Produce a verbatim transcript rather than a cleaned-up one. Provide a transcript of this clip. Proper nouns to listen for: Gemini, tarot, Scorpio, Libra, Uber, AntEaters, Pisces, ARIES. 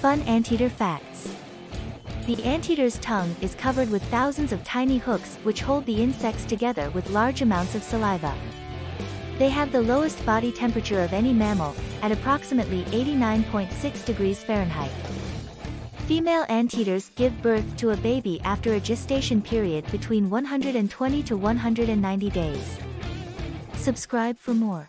Fun anteater facts. The anteater's tongue is covered with thousands of tiny hooks which hold the insects together with large amounts of saliva. They have the lowest body temperature of any mammal, at approximately eighty-nine point six degrees Fahrenheit. Female anteaters give birth to a baby after a gestation period between one hundred twenty to one hundred ninety days. Subscribe for more.